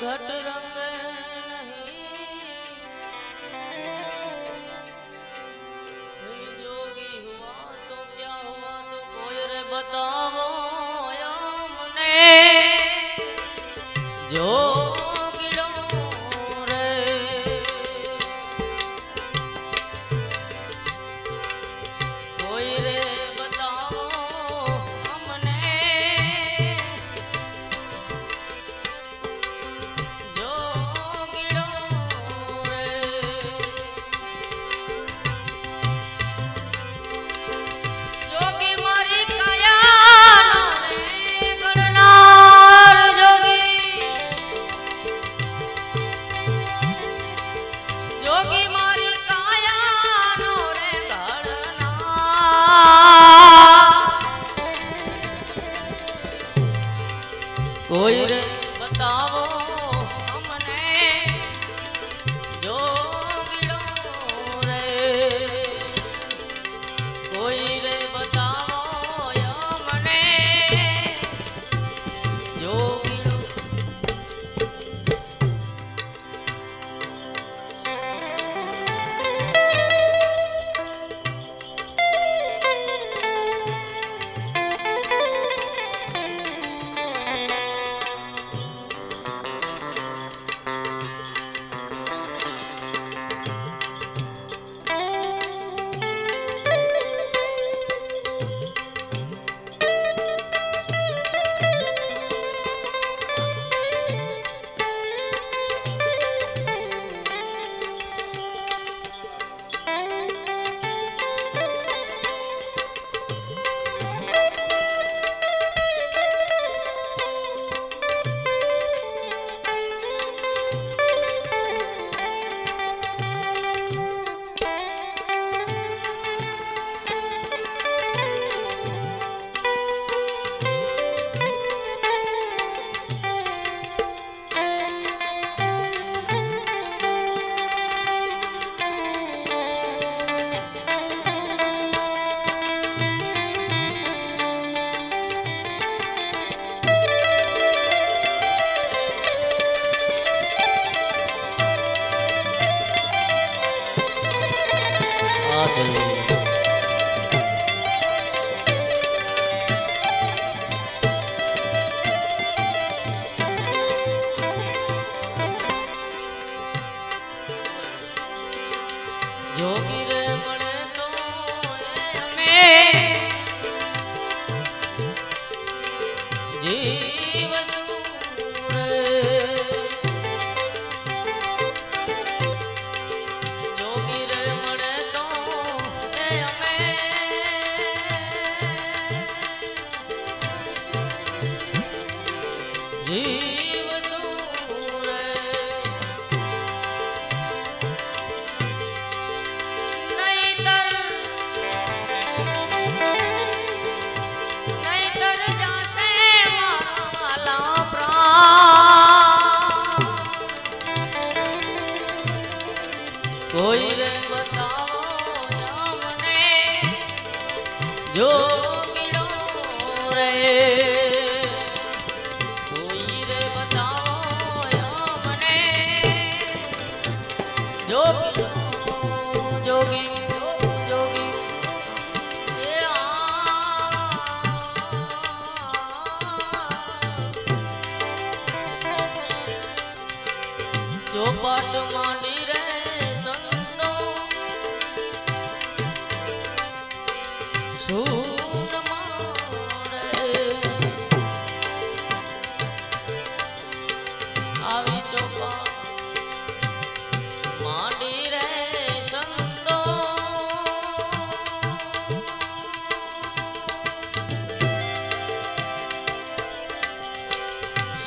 घट रंग नहीं जोगी हुआ तो क्या हुआ तो कोई रे बताओ या मुने जो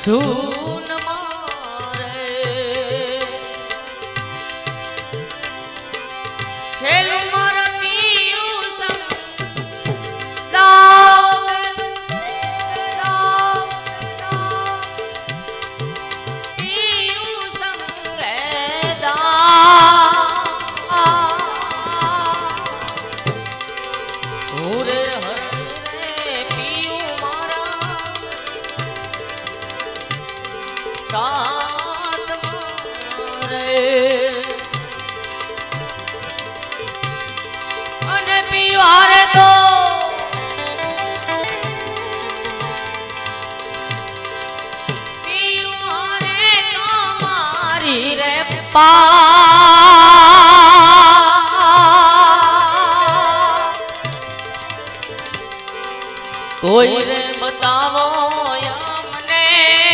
سون مارے کھیلو مارا پیو سنگ داو داو داو پیو سنگ داو پورے کوئی رے بتاؤ یا منے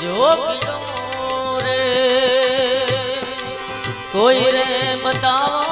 جو کیوں رے کوئی رے بتاؤ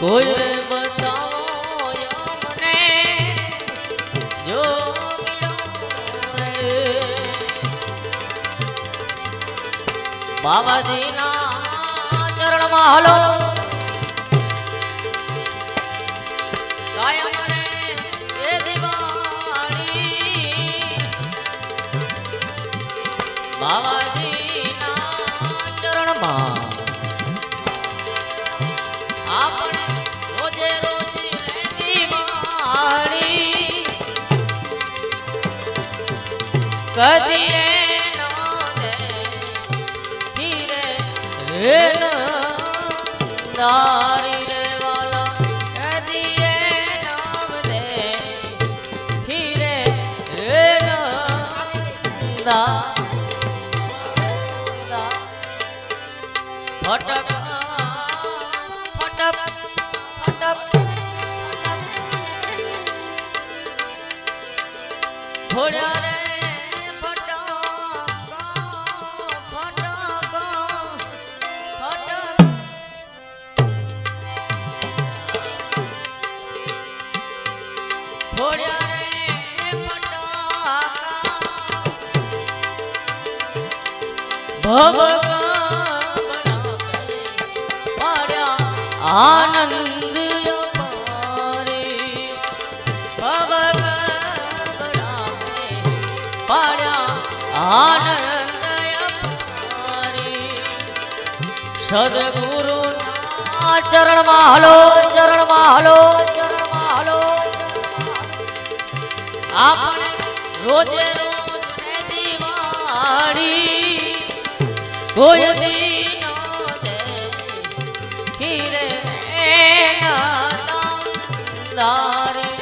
कोई बाबा जी ना चरण माहलो कायम रे ए दिवाणी बाबा जी ना चरण मा आपने रोजे रोजे रे दिवाणी कदी नारी रे वाला दिए नाम दे हीरे ना फटक फटक फटक थोड़ा रे आनंद पारे भव पारा आनंद पारे सदगुरु ना चरण माहलो चरण माहलो चरण माहलो आपने रोजे रोज दीवानी कोई दीनो दे हीरे नारी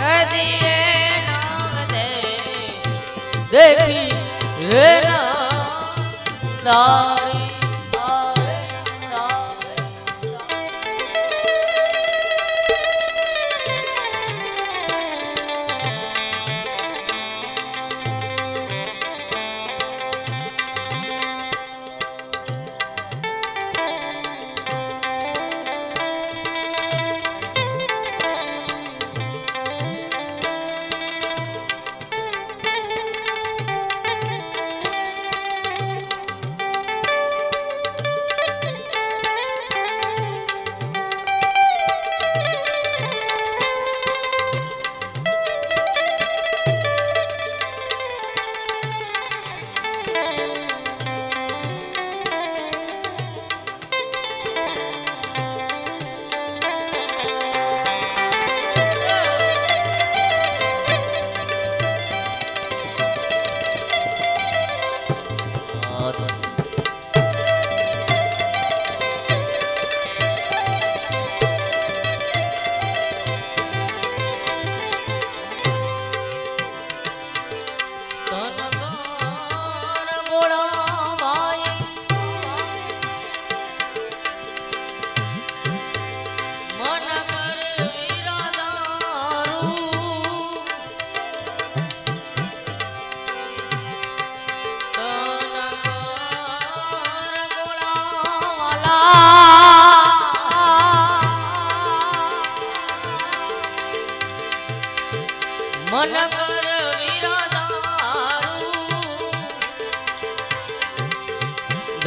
रे दिए नाम दे देखी रे नारी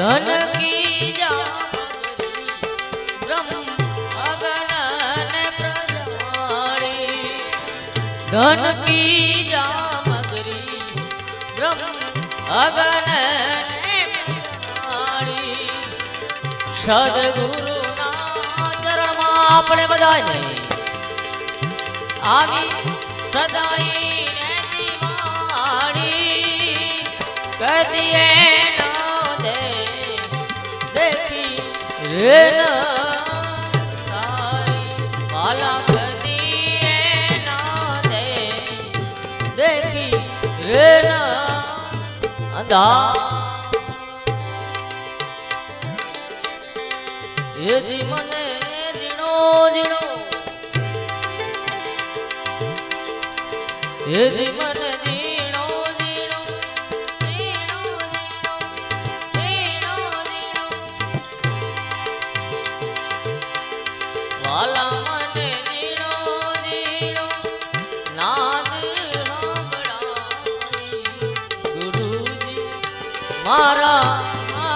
धन की ब्रह्म अगन प्रजारी धन की जामगरी ब्रह्म अगन प्रजारी सदगुरु ना चरण मा आपने बधाई आवी सदाई रहती वाणी कदिए बाला कदिए ना दे देखी रे ना अंधा ये जी मने जिनो जिनो ये जी मने बोले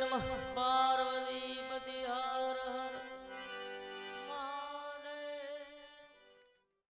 नमः पार्वती पति हर हर।